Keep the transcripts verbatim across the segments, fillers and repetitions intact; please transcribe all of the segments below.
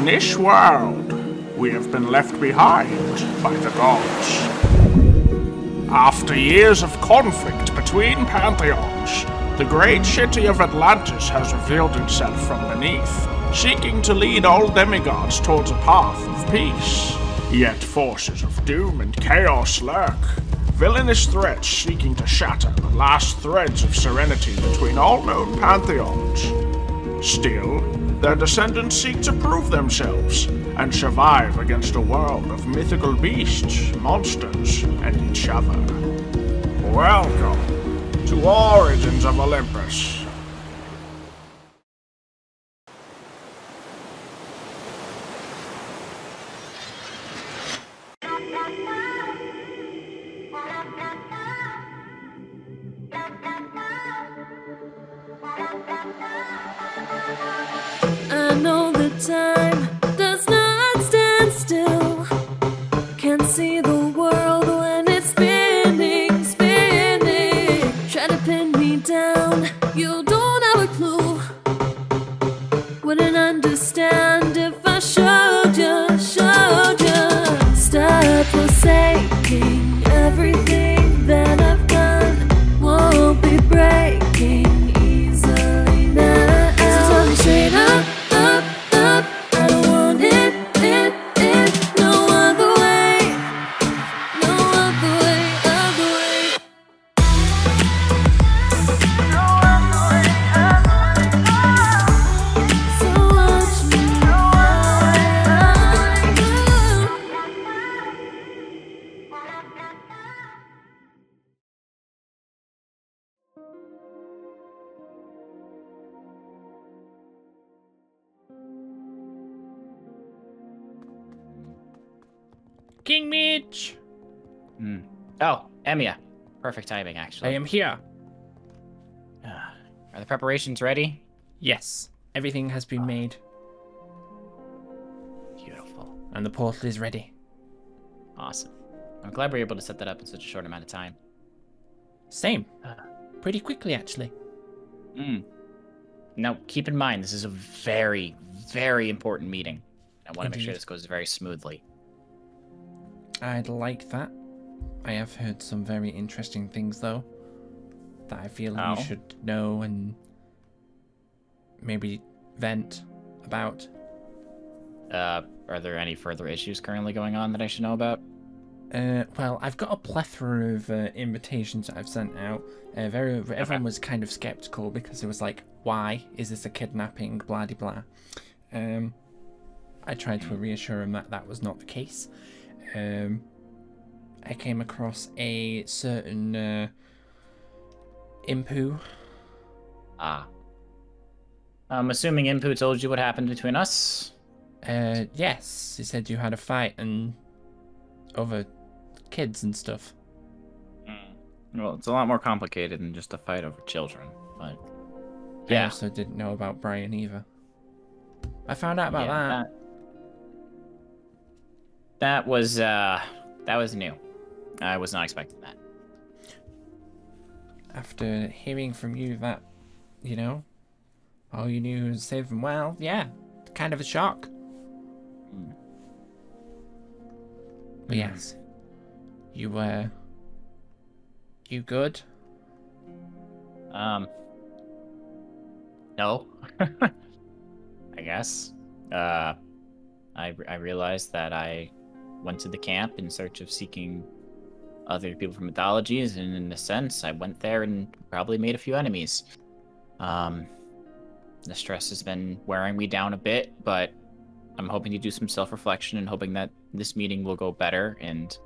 In this world, we have been left behind by the gods. After years of conflict between pantheons, the great city of Atlantis has revealed itself from beneath, seeking to lead all demigods towards a path of peace. Yet forces of doom and chaos lurk, villainous threats seeking to shatter the last threads of serenity between all known pantheons. Still, their descendants seek to prove themselves and survive against a world of mythical beasts, monsters, and each other. Welcome to Origins of Olympus. I know the time does not stand still. Can't see the world when it's spinning, spinning. Try to pin me down, you don't have a clue. Wouldn't understand if I showed you, showed you. Stop forsaking everything that I've done. Won't be breaking easily now. So tell me straight up. King Mitch! Mm. Oh, Emya. Perfect timing, actually. I am here. Are the preparations ready? Yes. Everything has been oh. made. Beautiful. And the portal is ready. Awesome. I'm glad we were able to set that up in such a short amount of time. Same. Uh, Pretty quickly, actually. Mm. Now, keep in mind, this is a very, very important meeting. I want Indeed. to make sure this goes very smoothly. I'd like that. I have heard some very interesting things, though, that I feel oh. you should know and maybe vent about. Uh, are there any further issues currently going on that I should know about? Uh, well, I've got a plethora of uh, invitations that I've sent out. Uh, very, everyone okay. was kind of skeptical because it was like, why is this a kidnapping? Blah de blah. Um, I tried to reassure him that that was not the case. Um, I came across a certain uh, Impu. Ah. I'm assuming Impu told you what happened between us? Uh, yes. He said you had a fight and over kids and stuff. Well, it's a lot more complicated than just a fight over children, but... Yeah. I also didn't know about Brian either. I found out about yeah, that. that... That was, uh, that was new. I was not expecting that. After hearing from you that, you know, all you knew was save them well, yeah, kind of a shock. Mm. But yes, you were, you good? Um, no, I guess. Uh, I, I realized that I went to the camp in search of seeking other people from mythologies, and in a sense, I went there and probably made a few enemies. Um, the stress has been wearing me down a bit, but I'm hoping to do some self-reflection and hoping that this meeting will go better, and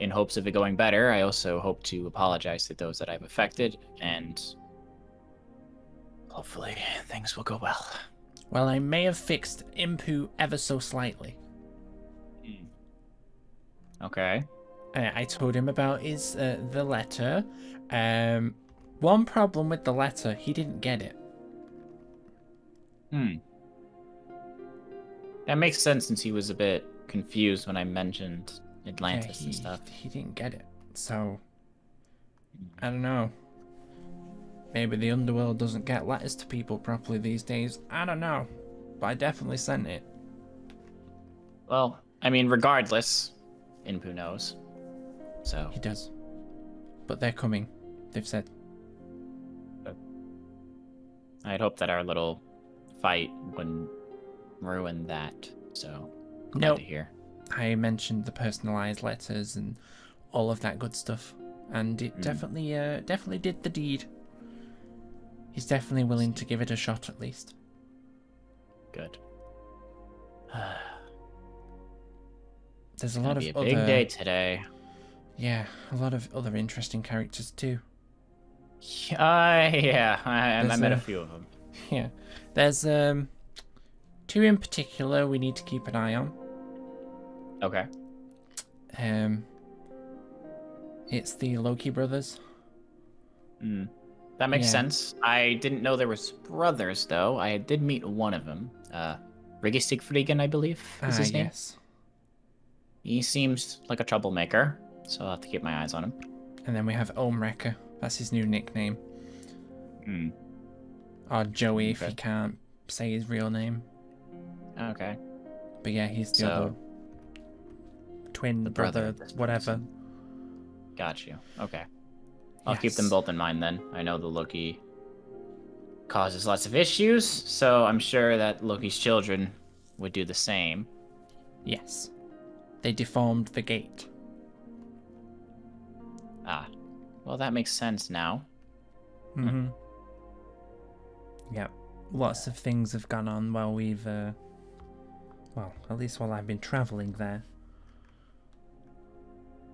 in hopes of it going better, I also hope to apologize to those that I've affected, and hopefully things will go well. Well, I may have fixed Impu ever so slightly. Okay. Uh, I told him about his, uh, the letter. Um, one problem with the letter, he didn't get it. Hmm. That makes sense since he was a bit confused when I mentioned Atlantis yeah, he, and stuff. He didn't get it, so... I don't know. Maybe the underworld doesn't get letters to people properly these days. I don't know. But I definitely sent it. Well, I mean, regardless, Impu knows. So he does. But they're coming, they've said. I'd hope that our little fight wouldn't ruin that, so glad nope. to hear. I mentioned the personalized letters and all of that good stuff, and it mm. definitely uh, definitely did the deed. He's definitely willing to give it a shot, at least. Good. There's a lot of be a other... big day today. Yeah, a lot of other interesting characters too. Uh, yeah, I, I met a, a few of them. Yeah, there's um two in particular we need to keep an eye on. Okay. Um, it's the Loki brothers. Hmm, that makes yeah. sense. I didn't know there was brothers though. I did meet one of them. Uh, Riggi Siegfrieden, I believe, is ah, his name. Yes. He seems like a troublemaker, so I'll have to keep my eyes on him. And then we have Ulmwrecker. That's his new nickname. Mm. Or Joey, if okay. he can't say his real name. Okay. But yeah, he's the so, other twin, the brother, brother whatever. Got you. Okay. I'll yes. keep them both in mind then. I know the Loki causes lots of issues, so I'm sure that Loki's children would do the same. Yes. They deformed the gate. Ah. Well, that makes sense now. Mm-hmm. Yeah. Lots of things have gone on while we've, uh... well, at least while I've been traveling there.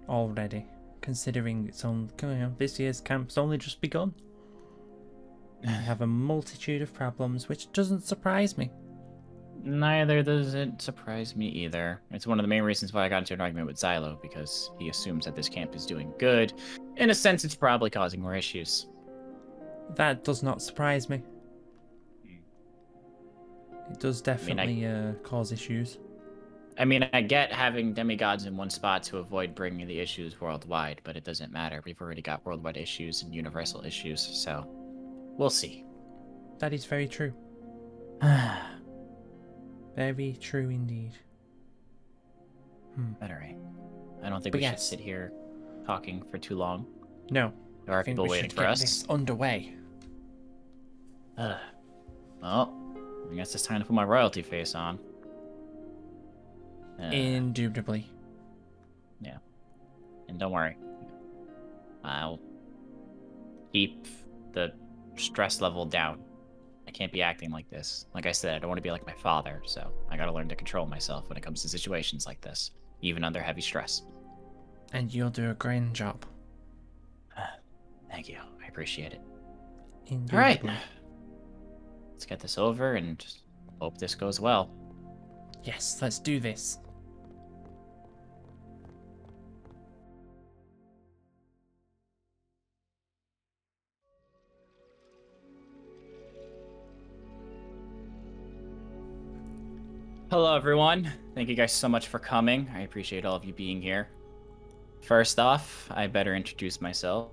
Already. Considering it's on, you know, this year's camp's only just begun. I have a multitude of problems, which doesn't surprise me. Neither does it surprise me either. It's one of the main reasons why I got into an argument with Xylo, because he assumes that this camp is doing good. In a sense, it's probably causing more issues. That does not surprise me. It does definitely I mean, I, uh, cause issues. I mean, I get having demigods in one spot to avoid bringing the issues worldwide, but it doesn't matter. We've already got worldwide issues and universal issues, so we'll see. That is very true. Very true indeed. Hmm. But alright. I don't think but we yes. should sit here talking for too long. No. There are people waiting for us. This underway. Uh, well, I guess it's time to put my royalty face on. Uh, Indubitably. Yeah. And don't worry. I'll keep the stress level down. I can't be acting like this. Like I said, I don't want to be like my father, so I gotta learn to control myself when it comes to situations like this, even under heavy stress. And you'll do a great job. Uh, thank you. I appreciate it. Indeed. All right. Let's get this over and just hope this goes well. Yes, let's do this. Hello everyone, thank you guys so much for coming. I appreciate all of you being here. First off, I better introduce myself.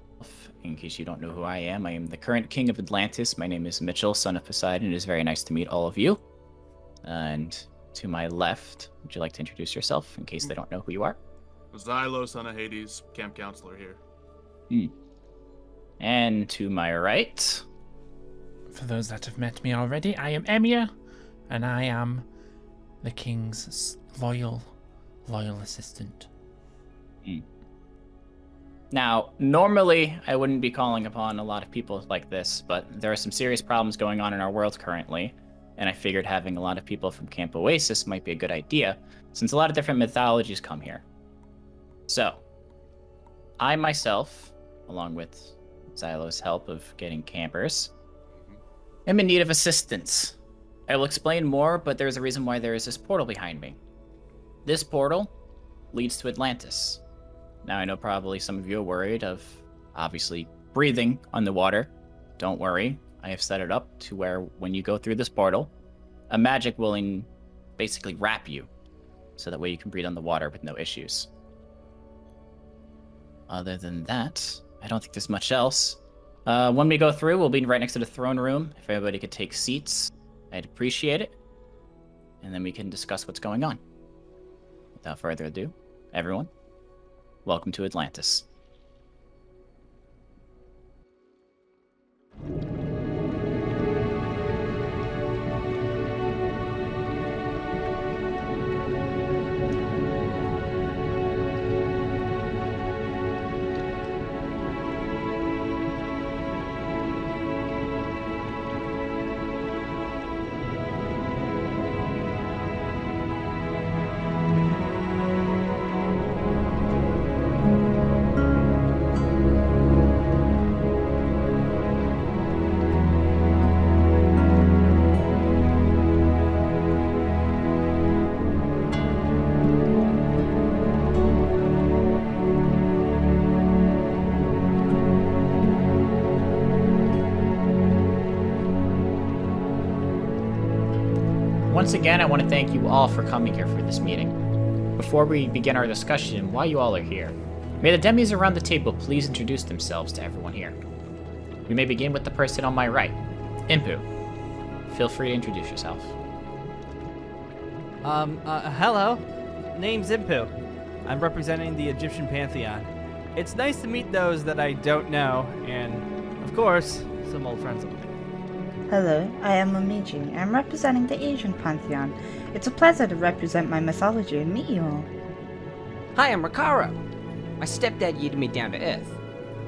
In case you don't know who I am, I am the current king of Atlantis. My name is Mitchell, son of Poseidon. It is very nice to meet all of you. And to my left, would you like to introduce yourself in case they don't know who you are? Xylo, son of Hades, camp counselor here. Mm. And to my right. For those that have met me already, I am Emya, and I am the king's loyal, loyal assistant. Mm. Now, normally I wouldn't be calling upon a lot of people like this, but there are some serious problems going on in our world currently, and I figured having a lot of people from Camp Oasis might be a good idea, since a lot of different mythologies come here. So, I myself, along with Xylo's help of getting campers, am in need of assistance. I will explain more, but there's a reason why there is this portal behind me. This portal leads to Atlantis. Now, I know probably some of you are worried of, obviously, breathing on the water. Don't worry. I have set it up to where when you go through this portal, a magic will in basically wrap you, so that way you can breathe on the water with no issues. Other than that, I don't think there's much else. Uh, when we go through, we'll be right next to the throne room. If everybody could take seats, I'd appreciate it, and then we can discuss what's going on. Without further ado, everyone, welcome to Atlantis. Once again, I want to thank you all for coming here for this meeting. Before we begin our discussion, why you all are here, may the demis around the table please introduce themselves to everyone here. We may begin with the person on my right, Impu. Feel free to introduce yourself. Um, uh, hello. Name's Impu. I'm representing the Egyptian Pantheon. It's nice to meet those that I don't know, and, of course, some old friends of mine. Hello, I am Omiji. I'm representing the Asian Pantheon. It's a pleasure to represent my mythology and meet you all. Hi, I'm Ricaro. My stepdad yeeted me down to Earth.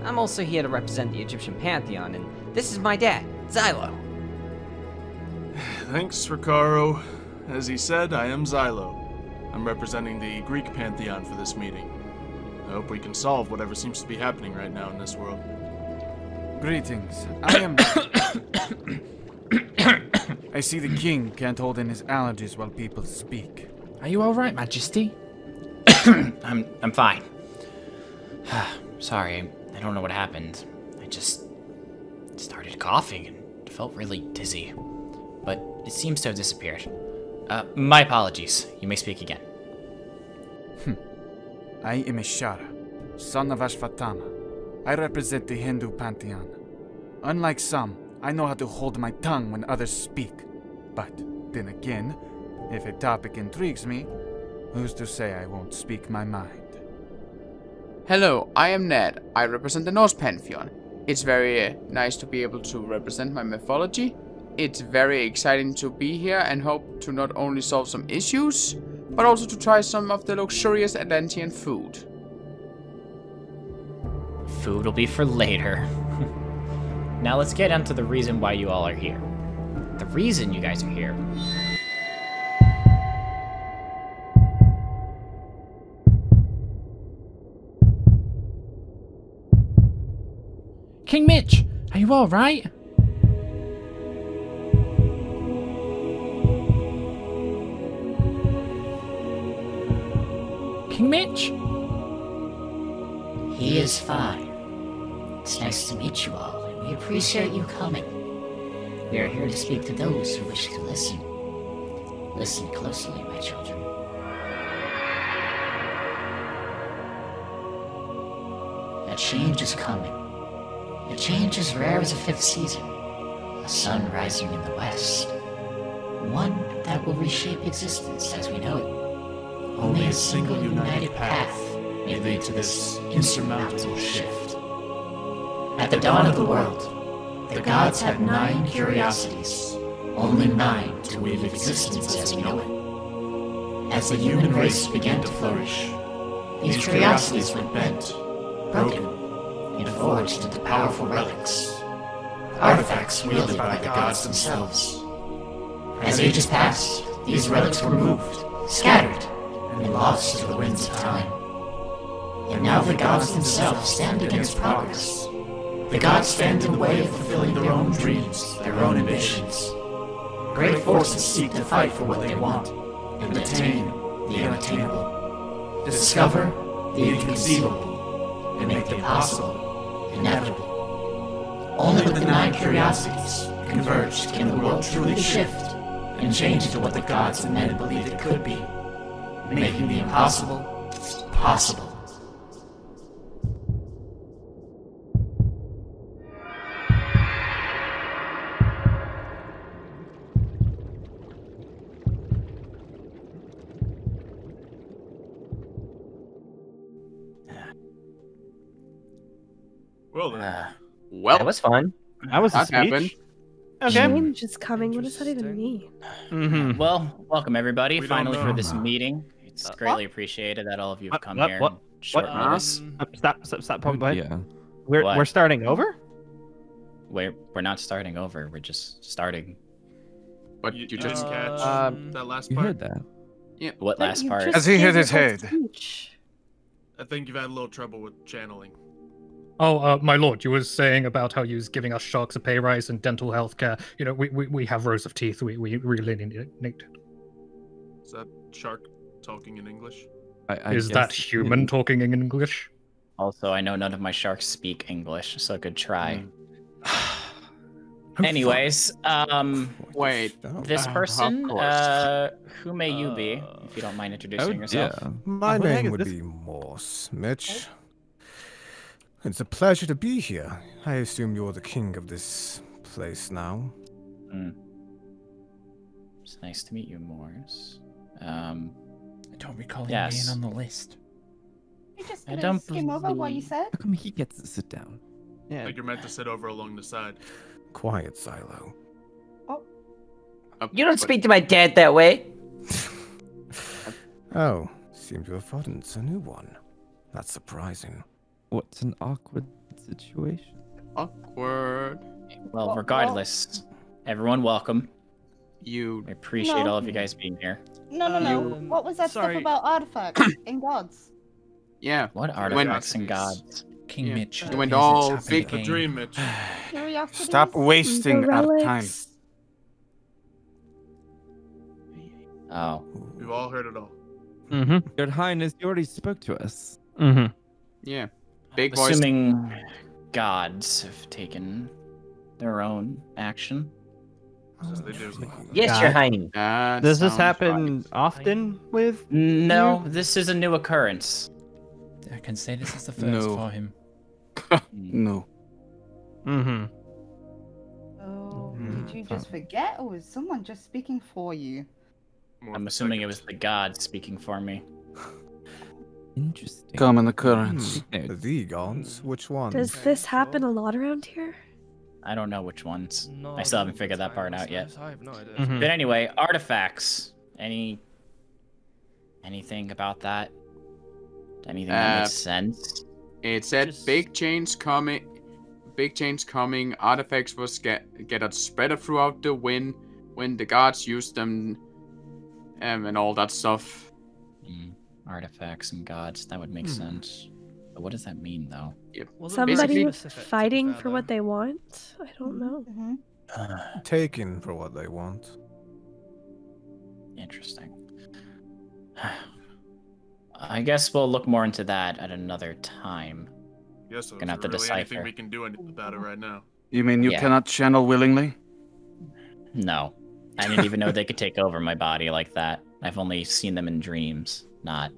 I'm also here to represent the Egyptian Pantheon, and this is my dad, Xylo. Thanks, Ricaro. As he said, I am Xylo. I'm representing the Greek Pantheon for this meeting. I hope we can solve whatever seems to be happening right now in this world. Greetings. I am... I see the king can't hold in his allergies while people speak. Are you all right, Majesty? I'm I'm fine. Sorry, I don't know what happened. I just started coughing and felt really dizzy, but it seems to have disappeared. Uh, my apologies. You may speak again. I am Ishara, son of Ashvatana. I represent the Hindu pantheon. Unlike some, I know how to hold my tongue when others speak. But then again, if a topic intrigues me, who's to say I won't speak my mind? Hello, I am Ned. I represent the Norse pantheon. It's very uh, nice to be able to represent my mythology. It's very exciting to be here and hope to not only solve some issues, but also to try some of the luxurious Atlantean food. Food will be for later. Now let's get into the reason why you all are here. The reason you guys are here. King Mitch, are you all right? King Mitch? He is fine. It's nice to meet you all, and we appreciate you coming. We are here to speak to those who wish to listen. Listen closely, my children. A change is coming. A change as rare as a fifth season. A sun rising in the west. One that will reshape existence as we know it. Only a single united path may lead to this insurmountable shift. At the dawn of the world, the gods had nine curiosities, only nine to weave existence as we know it. As the human race began to flourish, these curiosities were bent, broken, and forged into powerful relics, artifacts wielded by the gods themselves. As ages passed, these relics were moved, scattered, and lost to the winds of time. And now the gods themselves stand against progress. The gods stand in the way of fulfilling their own dreams, their own ambitions. Great forces seek to fight for what they want, and attain the unattainable. Discover the inconceivable, and make the possible inevitable. Only with the nine curiosities converged can the world truly shift, and change into what the gods and men believed it could be, making the impossible possible. Well, then. Uh, well, that was fun. That was a speech. Okay. Change is coming. What does that even mean? Mm-hmm. Well, welcome everybody. We Finally for this meeting. It's uh, greatly what? Appreciated that all of you have come what, here. What? What? what? Uh, stop! Stop! Stop! stop oh, yeah. We're what? we're starting over. We're we're not starting over. We're just starting. What you, you just uh, catch um, that last part? You heard that? Yeah. What but last part? As he hit his head. Speech. I think you've had a little trouble with channeling. Oh, uh, my lord, you were saying about how you was giving us sharks a pay rise and dental health care. You know, we, we, we have rows of teeth. We, we really need it. Is that shark talking in English? I, I Is that human it... talking in English? Also, I know none of my sharks speak English, so good try. Mm. Anyways, um, wait, this person, uh, who may you be, if you don't mind introducing oh, yourself? Yeah. My oh, name would this? be Morse, Mitch. Oh. It's a pleasure to be here. I assume you're the king of this place now. Mm. It's nice to meet you, Morris. Um, I don't recall him yes. being on the list. You're just gonna I don't skim believe... over what you said? How come he gets to sit down? Yeah. Like you're meant to sit over along the side. Quiet, Xylo. Oh. Uh, you don't but... speak to my dad that way. Oh, seems you have gotten a new one. That's surprising. What's an awkward situation? Awkward. Well, regardless, everyone welcome. You I appreciate no. all of you guys being here. No, no, no. Um, what was that sorry. stuff about artifacts and gods? Yeah. What artifacts and gods? King yeah. Mitch. You went all big the dream, Mitch. Stop wasting our time. Oh. We've all heard it all. Mm-hmm. Your Highness, you already spoke to us. Mm-hmm. Yeah. Big voice. Assuming gods have taken their own action. Oh, they do. Yes, God. Your Highness. Uh, Does this happen right. often with? No, you? This is a new occurrence. I can say this is the first no. for him. No. Mm-hmm. Oh, mm. Did you just forget, or was someone just speaking for you? I'm assuming it was the gods speaking for me. Interesting. Common occurrence. Mm. The gods? Which ones? Does this happen a lot around here? I don't know which ones. No, I still haven't figured that part out yet. I have no idea. Mm-hmm. But anyway, artifacts. Any... Anything about that? Anything that uh, makes sense? It said, Just... big change coming... Big change coming. Artifacts will get, get spread throughout the wind when the gods use them um, and all that stuff. Mm. Artifacts and gods, that would make mm. sense. But what does that mean, though? Yeah. Well, somebody was fighting for what they want? I don't know. Mm-hmm. uh, Taking for what they want. Interesting. I guess we'll look more into that at another time. Yes, so gonna have to really decipher. Anything we can do about it right now. You mean you yeah. cannot channel willingly? No. I didn't even know they could take over my body like that. I've only seen them in dreams. Not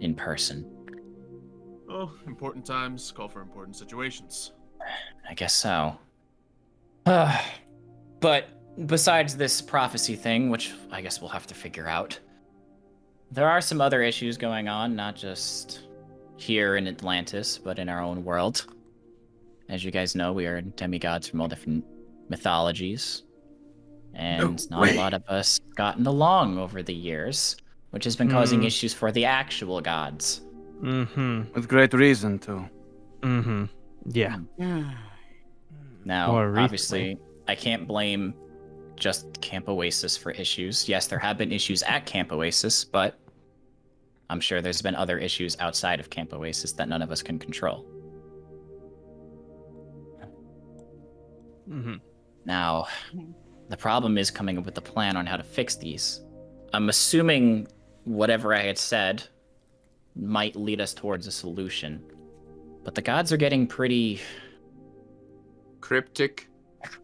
in person. Oh, important times call for important situations. I guess so. Uh, but besides this prophecy thing, which I guess we'll have to figure out, there are some other issues going on, not just here in Atlantis, but in our own world. As you guys know, we are demigods from all different mythologies, and no not way. a lot of us gotten along over the years. Which has been causing mm. issues for the actual gods. Mm-hmm. With great reason, too. Mm-hmm. Yeah. Now, More obviously, recently. I can't blame just Camp Oasis for issues. Yes, there have been issues at Camp Oasis, but I'm sure there's been other issues outside of Camp Oasis that none of us can control. Mm-hmm. Now, the problem is coming up with a plan on how to fix these. I'm assuming whatever I had said might lead us towards a solution. But the gods are getting pretty... Cryptic.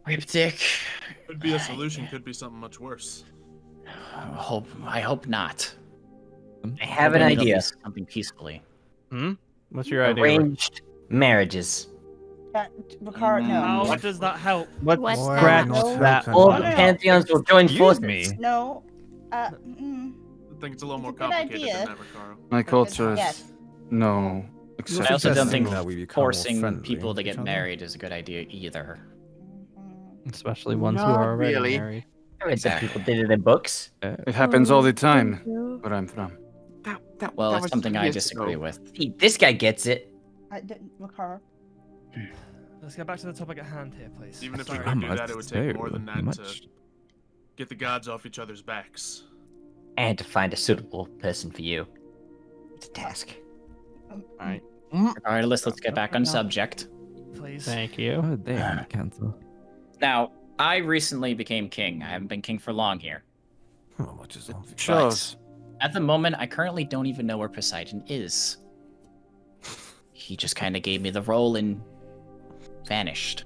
Cryptic. Could be a solution, could be something much worse. I hope, I hope not. I have an idea. Something peacefully. Hmm? What's your idea? Arranged marriages. Uh, Ricaro, no. What does that help? What What's that? that? All the pantheons will join forces. No. Uh, mm. I think it's a little it's more complicated idea. than that, Ricaro. My culture is... Yes. No. Except I also don't think forcing people to get married is a good idea either. Especially ones Not who are already really. married. Except people did it in books. It happens all the time where I'm from. That, that, well, that it's something I disagree ago. with. Hey, this guy gets it. I didn't, Ricaro. Let's get back to the topic at hand here, please. Even if Sorry. we could do that, it would take more than that much. to get the gods off each other's backs. And to find a suitable person for you. It's a task. Um, all right. All right, let's, let's get back on subject. Please. Thank you. Oh, damn, cancel. Now, I recently became king. I haven't been king for long here. How much is it? At the moment, I currently don't even know where Poseidon is. He just kind of gave me the role and vanished.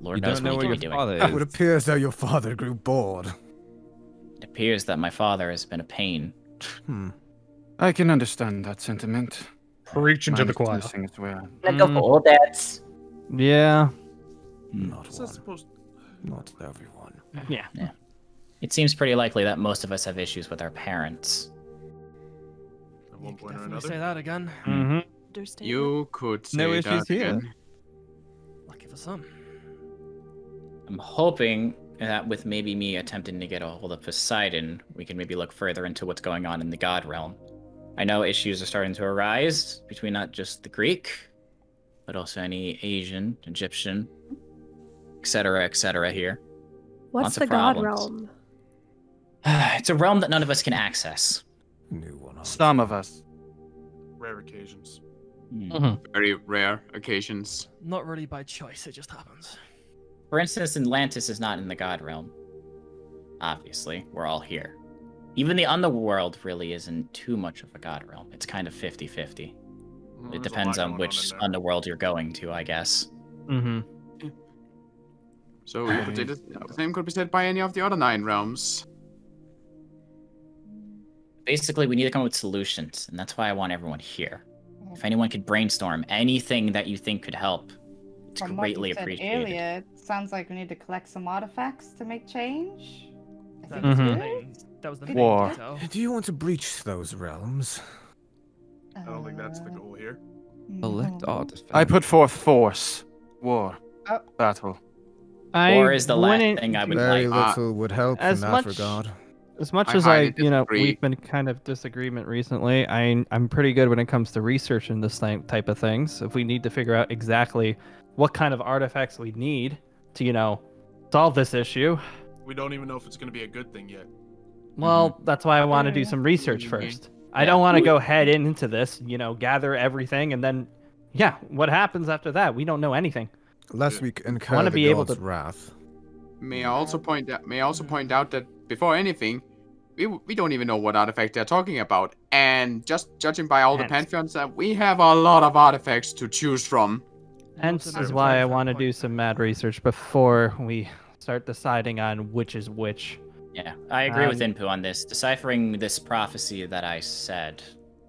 Lord you knows what he's doing. It would appear as though your father grew bored. It appears that my father has been a pain. Hmm. I can understand that sentiment. Preach into the choir. As well. Let go for all that. Yeah. Not one. Supposed... Not everyone. Yeah. Yeah. It seems pretty likely that most of us have issues with our parents. At one point or another. Say that again. Mm-hmm. You could say no issues that again. here. Lucky for some. I'm hoping that with maybe me attempting to get a hold of Poseidon, we can maybe look further into what's going on in the god realm. I know issues are starting to arise between not just the Greek, but also any Asian, Egyptian, et cetera, et cetera. Here. What's Lots the god realm? It's a realm that none of us can access. New one. Some of us. Rare occasions. Mm-hmm. Very rare occasions. Not really by choice, it just happens. For instance, Atlantis is not in the god realm. Obviously, we're all here. Even the underworld really isn't too much of a god realm. It's kind of fifty fifty. Well, it depends on which on underworld you're going to, I guess. Mm-hmm. So I... could the same could be said by any of the other nine realms. Basically, we need to come up with solutions, and that's why I want everyone here. If anyone could brainstorm anything that you think could help, it's From greatly what you said appreciated. Earlier, it sounds like we need to collect some artifacts to make change. I think mm-hmm. it's good. That was the war. Do you want to breach those realms? I don't uh, think that's the goal here. Elect artifacts. I put forth force, war, oh. battle. I war is the last thing I would very like. Very little would help as in that much, regard. As much I as I, you know, agree. we've been kind of disagreement recently. I I'm pretty good when it comes to research in this type of things. If we need to figure out exactly what kind of artifacts we need to, you know, solve this issue. We don't even know if it's going to be a good thing yet. Well, mm-hmm. that's why I want to do some research first. I don't want to go head in into this, you know, gather everything, and then, yeah, what happens after that? We don't know anything. Last week, incur I want to be able to wrath. May I also point out? May I also point out that before anything, we we don't even know what artifact they're talking about, and just judging by all and the pantheons, that we have a lot of artifacts to choose from. And this is why I want to do some mad research before we start deciding on which is which. Yeah, I agree um, with Impu on this. Deciphering this prophecy that I said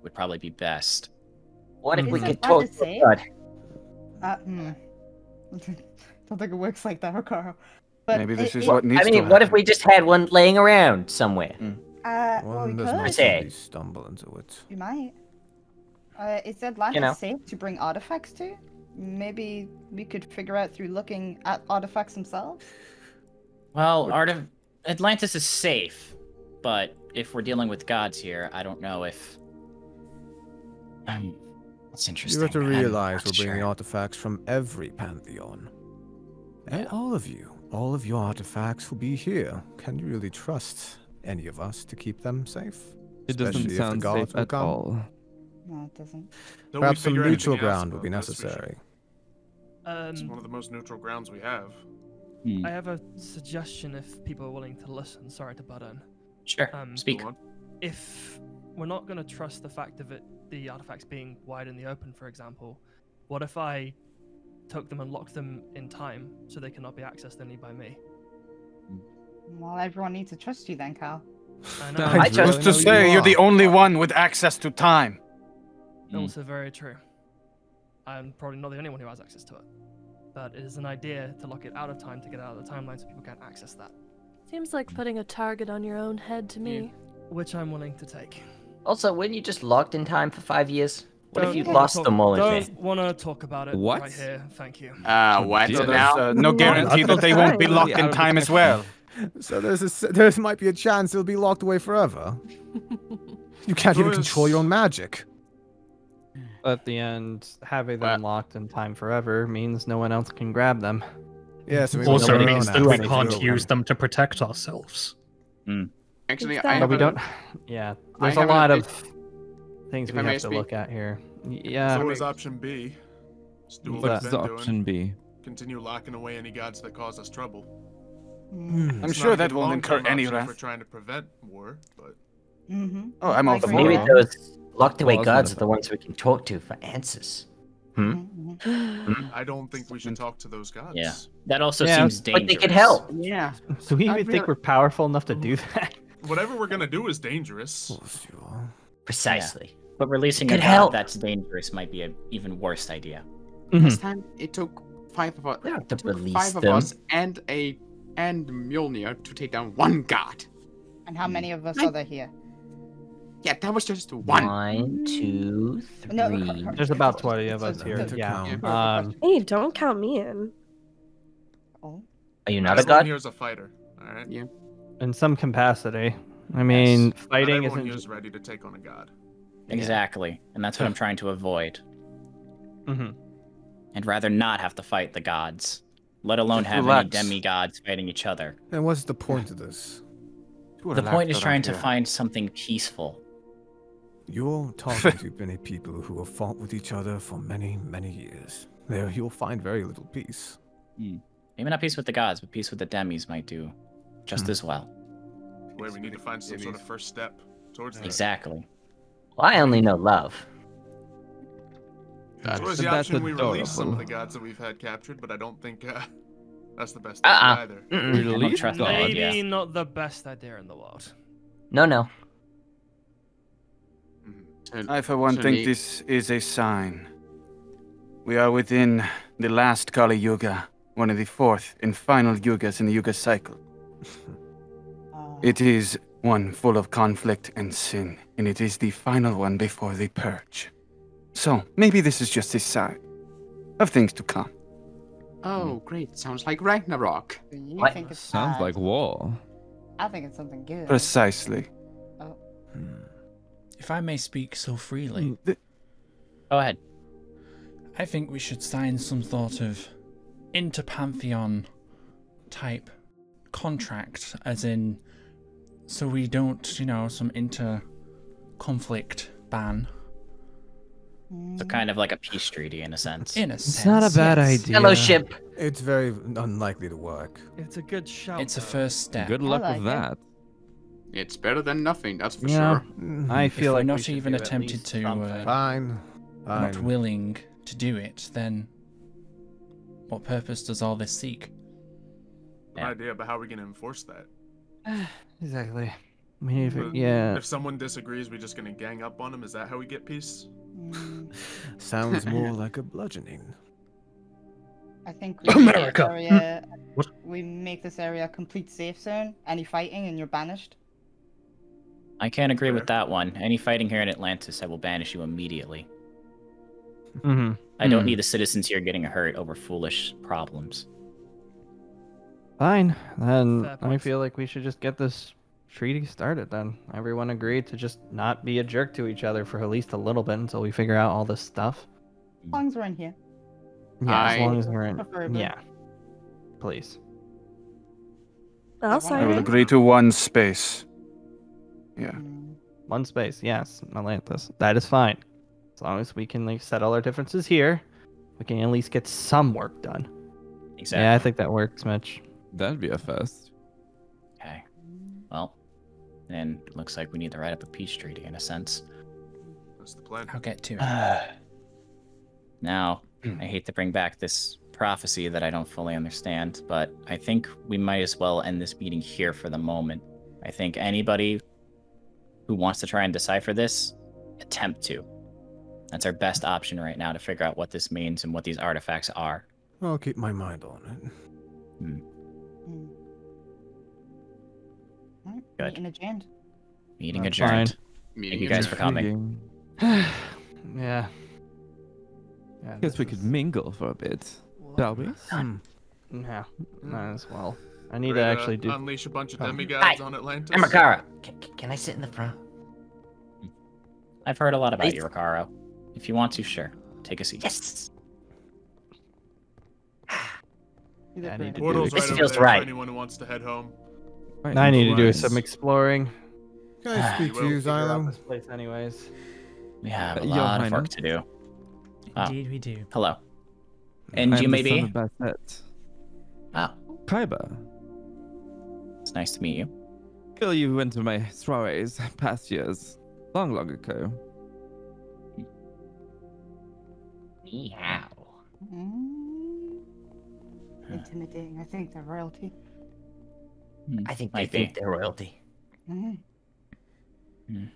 would probably be best. What if we could talk to God? Uh, mm. I don't think it works like that, Ricaro. But maybe this it, is it, what needs I mean, to happen. What if we just had one laying around somewhere? Mm. Uh, well, well we could. Say. Stumble into it. You might. Uh, is that land you know. safe to bring artifacts to? Maybe we could figure out through looking at artifacts themselves? Well, artifacts... Atlantis is safe, but if we're dealing with gods here, I don't know if... Um, it's interesting. You have to realize we're bringing sure. artifacts from every pantheon. Yeah. And all of you, all of your artifacts will be here. Can you really trust any of us to keep them safe? It Especially doesn't sound safe at come. all. No, it doesn't. Perhaps some neutral ground will be necessary. Um, it's one of the most neutral grounds we have. Hmm. I have a suggestion if people are willing to listen. Sorry to butt in. Sure, um, speak. If we're not going to trust the fact of it, the artifacts being wide in the open, for example, what if I took them and locked them in time so they cannot be accessed only by me? Well, everyone needs to trust you then, Kyle. I know. I I just really to say, you you're the only one with access to time. Also very true. I'm probably not the only one who has access to it. But it is an idea to lock it out of time to get out of the timeline so people can't access that. Seems like putting a target on your own head to me. Yeah. Which I'm willing to take. Also, weren't you just locked in time for five years? What if you lost them all in vain? Don't want to talk about it what? right here. Thank you. Uh, what? So now? Uh, no guarantee that they won't be locked in time as well. So there's a, there might be a chance they'll be locked away forever. You can't even control your own magic. At the end, having them locked in time forever means no one else can grab them. Yes, yeah, so also means that we can't use them to protect ourselves. Mm. Actually, I but we don't. Yeah, there's I a lot of things we I have to speak. look at here. Yeah. So is option B. That's the option doing. B. Continue locking away any gods that cause us trouble. Mm. I'm sure that won't incur any wrath. We're trying to prevent war, but. Mm-hmm. Oh, I'm all the more. Maybe those locked away gods are the ones we can talk to for answers. Hmm? I don't think we should talk to those gods. Yeah, that also yeah, seems dangerous. But they could help. Yeah. So we even really... think we're powerful enough to do that. Whatever we're gonna do is dangerous. Precisely. Yeah. But releasing a god that's dangerous might be an even worse idea. Mm-hmm. This time it took five of us. Yeah, to it took five them. of us and a and Mjolnir to take down one god. And how many of us I... are there here? Yeah, that was just one. One, two, three. No, no, no, no. There's about twenty of us here. Yeah. yeah. Um, hey, don't count me in. Oh. Are you not As a god? Here's a fighter. All right. Yeah. In some capacity. I mean, yes. fighting isn't. Is ready to take on a god. Exactly, and that's what I'm trying to avoid. Mm-hmm. I'd rather not have to fight the gods, let alone have any demigods fighting each other. And what's the point of this? The point is trying to find something peaceful. You're talking to many people who have fought with each other for many, many years. There, you'll find very little peace. Mm. Maybe not peace with the gods, but peace with the demis might do just mm. as well. Wait, we need to find some sort of first step towards that. Exactly. Well, I only know love. That's, that's the option we adorable. release some of the gods that we've had captured, but I don't think uh, that's the best uh -uh. idea either. Mm -mm. Really? Maybe God, yeah. not the best idea in the world. No, no. I, for one, so think he... this is a sign. We are within the last Kali Yuga, one of the fourth and final Yugas in the Yuga cycle. Oh. It is one full of conflict and sin, and it is the final one before the Purge. So, maybe this is just a sign of things to come. Oh, great. Sounds like Ragnarok. You what? Think it's Sounds bad. like war. I think it's something good. Precisely. Oh. Hmm. If I may speak so freely. Go ahead. I think we should sign some sort of interpantheon type contract, as in, so we don't, you know, some inter-conflict ban. So kind of like a peace treaty, in a sense. In a sense. It's not a bad yes. idea. Fellowship. It's very unlikely to work. It's a good shout. It's though. a first step. Good luck like with it. that. It's better than nothing, that's for yeah. sure. I feel if like not even attempted to, uh, fine. Fine. not willing to do it, then what purpose does all this seek? No idea, but how are we going to enforce that? Exactly. I mean, if, it, yeah. if someone disagrees, we're just going to gang up on them? Is that how we get peace? Sounds more like a bludgeoning. I think we make, area, we make this area a complete safe zone. Any fighting and you're banished. I can't agree with that one. Any fighting here in Atlantis, I will banish you immediately. Mm-hmm. I don't mm-hmm. need the citizens here getting hurt over foolish problems. Fine. Then I feel like we should just get this treaty started then. Everyone agreed to just not be a jerk to each other for at least a little bit until we figure out all this stuff. As long as we're in here. Yeah, I... as long as we're in. Yeah. Please. I'll I will agree to one space. Yeah. One space, yes. Atlantis. That is fine. As long as we can like settle our differences here, we can at least get some work done. Exactly. Yeah, I think that works, Mitch. That'd be a first. Okay. Well, then it looks like we need to write up a peace treaty in a sense. That's the plan. I'll get to it. Uh, now, I hate to bring back this prophecy that I don't fully understand, but I think we might as well end this meeting here for the moment. I think anybody who wants to try and decipher this, attempt to. That's our best option right now to figure out what this means and what these artifacts are. I'll keep my mind on it. Mm. Mm. Right, good. Meeting adjourned. Meeting adjourned. Meeting Thank adjourned. you guys for coming. Yeah. yeah Guess we is... could mingle for a bit, what? shall we? Um, yeah, might as well. I need We're to actually do. Unleash a bunch of oh. demigods Hi. on Atlantis. I'm Ricaro. Can, can I sit in the front? I've heard a lot about I... you, Ricaro. If you want to, sure. Take a seat. Yes. yeah, I need to do... This right feels right. For anyone who wants to head home. Right, I need to do some exploring. Can I speak to you, Zyron? This place, anyways. We have a lot of work to do. Indeed, we do. Hello. And you may be. Oh. Kaiba. It's nice to meet you. Girl, you went to my soirees past years, long, long ago. Meow. Mm. Intimidating. I think they're royalty. Mm. I think I they think they're royalty. Mm. Mm.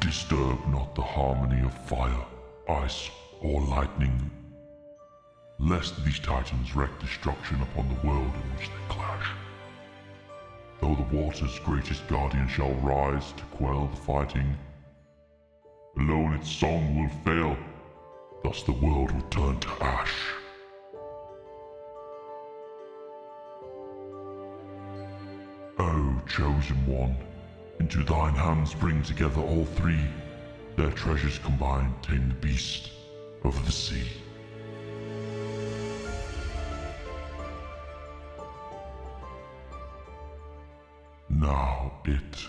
Disturb not the harmony of fire, ice, or lightning, lest these titans wreak destruction upon the world in which they clash. Though the water's greatest guardian shall rise to quell the fighting, alone its song will fail, thus the world will turn to ash. O chosen one, into thine hands bring together all three, their treasures combined tame the beast of the sea. Now it